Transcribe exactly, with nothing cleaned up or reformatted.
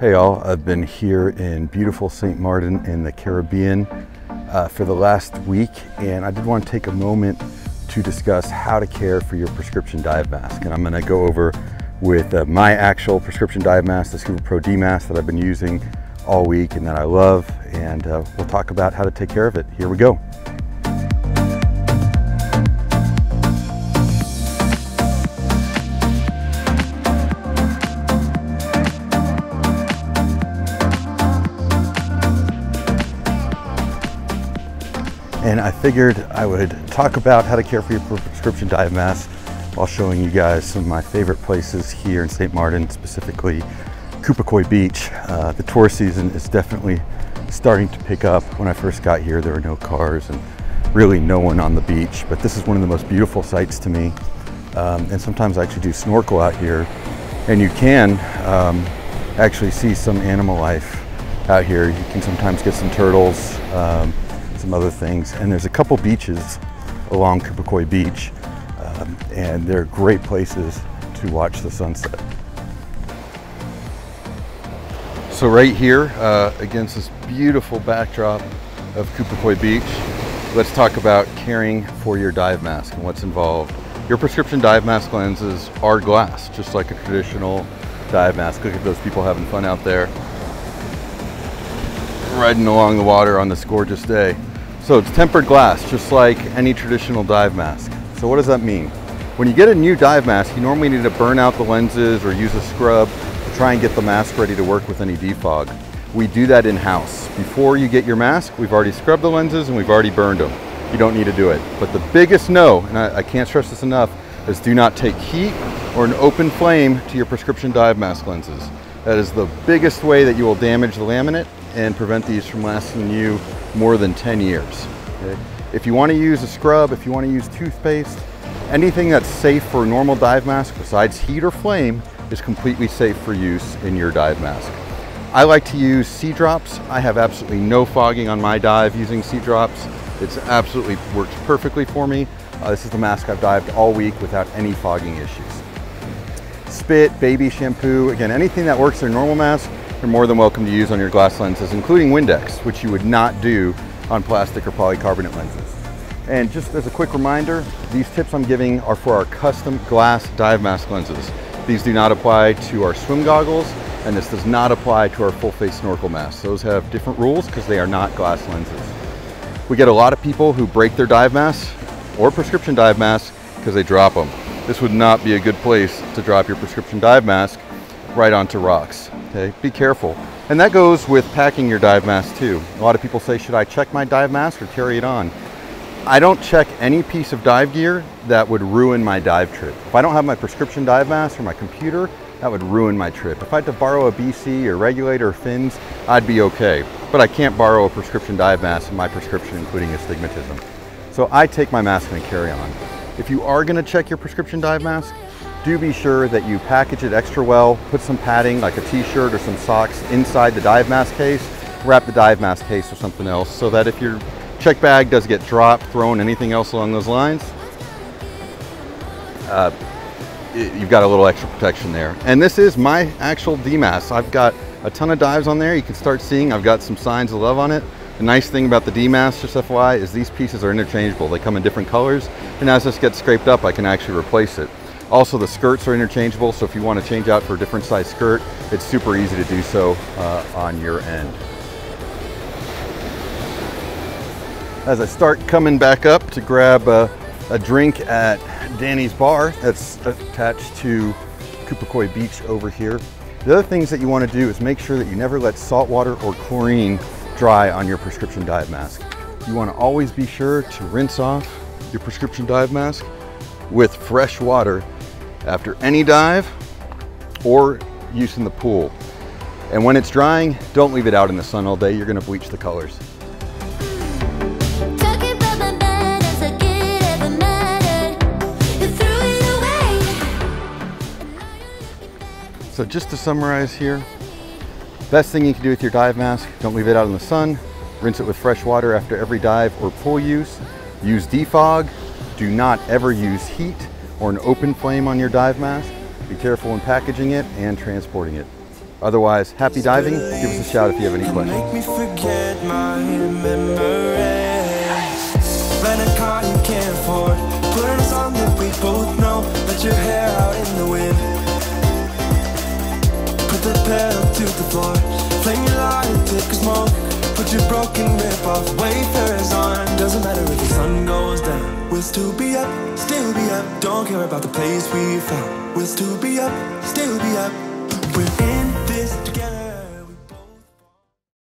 Hey all, I've been here in beautiful Saint Martin in the Caribbean uh, for the last week, and I did want to take a moment to discuss how to care for your prescription dive mask. And I'm going to go over with uh, my actual prescription dive mask, the Scubapro D-Mask that I've been using all week and that I love, and uh, we'll talk about how to take care of it. Here we go. And I figured I would talk about how to care for your prescription dive mask while showing you guys some of my favorite places here in Saint Martin, specifically Cupecoy Beach. Uh, the tour season is definitely starting to pick up. When I first got here, there were no cars and really no one on the beach, but this is one of the most beautiful sights to me. Um, and sometimes I actually do snorkel out here, and you can um, actually see some animal life out here. You can sometimes get some turtles, um, some other things, and there's a couple beaches along Cupecoy Beach, um, and they're great places to watch the sunset. So right here uh, against this beautiful backdrop of Cupecoy Beach, let's talk about caring for your dive mask and what's involved. Your prescription dive mask lenses are glass, just like a traditional dive mask. Look at those people having fun out there, riding along the water on this gorgeous day. So it's tempered glass, just like any traditional dive mask. So what does that mean? When you get a new dive mask, you normally need to burn out the lenses or use a scrub to try and get the mask ready to work with any defog. We do that in-house. Before you get your mask, we've already scrubbed the lenses and we've already burned them. You don't need to do it. But the biggest no, and I, I can't stress this enough, is do not take heat or an open flame to your prescription dive mask lenses. That is the biggest way that you will damage the laminate and prevent these from lasting you more than ten years. Okay? If you want to use a scrub, if you want to use toothpaste, anything that's safe for a normal dive mask besides heat or flame is completely safe for use in your dive mask. I like to use Sea Drops. I have absolutely no fogging on my dive using Sea Drops. It's absolutely works perfectly for me. Uh, this is the mask I've dived all week without any fogging issues. Spit, baby shampoo, again, anything that works in a normal mask, you're more than welcome to use on your glass lenses, including Windex, which you would not do on plastic or polycarbonate lenses. And just as a quick reminder, these tips I'm giving are for our custom glass dive mask lenses. These do not apply to our swim goggles, and this does not apply to our full face snorkel masks. Those have different rules because they are not glass lenses. We get a lot of people who break their dive masks or prescription dive masks because they drop them. This would not be a good place to drop your prescription dive mask right onto rocks. Okay, be careful. And that goes with packing your dive mask too. A lot of people say, should I check my dive mask or carry it on? I don't check any piece of dive gear that would ruin my dive trip. If I don't have my prescription dive mask or my computer, that would ruin my trip. If I had to borrow a B C or regulator or fins, I'd be okay. But I can't borrow a prescription dive mask and my prescription, including astigmatism. So I take my mask and carry on. If you are gonna check your prescription dive mask, do be sure that you package it extra well, put some padding like a t-shirt or some socks inside the dive mask case, wrap the dive mask case or something else so that if your check bag does get dropped, thrown, anything else along those lines, uh, it, you've got a little extra protection there. And this is my actual D-Mask. I've got a ton of dives on there. You can start seeing I've got some signs of love on it. The nice thing about the D-Mask, just F Y I, is these pieces are interchangeable. They come in different colors, and as this gets scraped up, I can actually replace it. Also, the skirts are interchangeable, so if you want to change out for a different size skirt, it's super easy to do so uh, on your end. As I start coming back up to grab a, a drink at Danny's Bar that's attached to Cupecoy Beach over here, the other things that you want to do is make sure that you never let salt water or chlorine dry on your prescription dive mask. You want to always be sure to rinse off your prescription dive mask with fresh water after any dive or use in the pool. And when it's drying, don't leave it out in the sun all day. You're gonna bleach the colors. So just to summarize here, best thing you can do with your dive mask, don't leave it out in the sun, rinse it with fresh water after every dive or pool use, use defog, do not ever use heat or an open flame on your dive mask. Be careful when packaging it and transporting it. Otherwise, happy diving. Give us a shout if you have any questions. Put your broken rip off wafers on. Doesn't matter if the sun goes down. We'll still be up, still be up. Don't care about the place we found. We'll still be up, still be up. We're in.